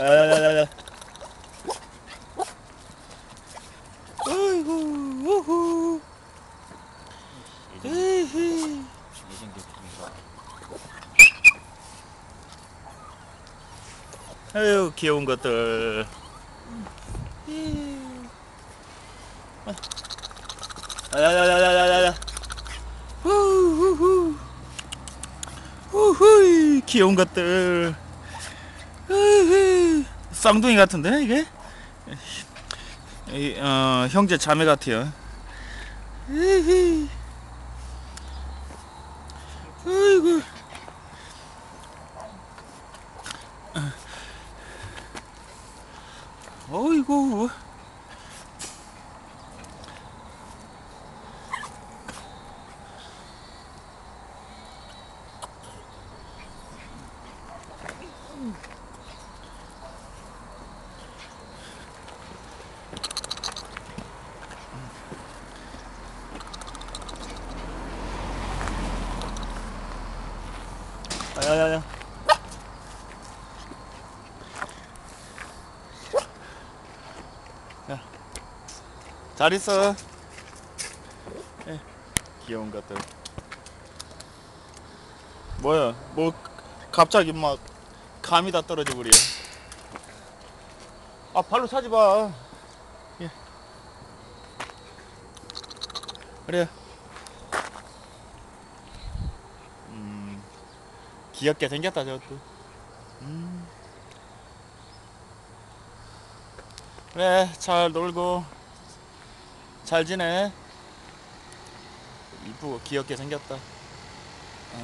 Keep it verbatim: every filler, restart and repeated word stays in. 야야야야야. 어이구, 우후. 에이. 아유, 귀여운 것들. 야야야야야야. 후후후. 후후이, 귀여운 것들. 쌍둥이 같은데 이게? 이, 어, 형제 자매 같아요. 으흐. 아이고. 어이구. 야야야. 야, 잘 있어. 에, 귀여운 것들. 뭐야? 뭐 갑자기 막 감이 다 떨어져 버려. 아, 발로 차지 마. 예. 그래. 귀엽게 생겼다 저것도. 음. 그래, 잘 놀고 잘 지내. 이쁘고 귀엽게 생겼다. 어.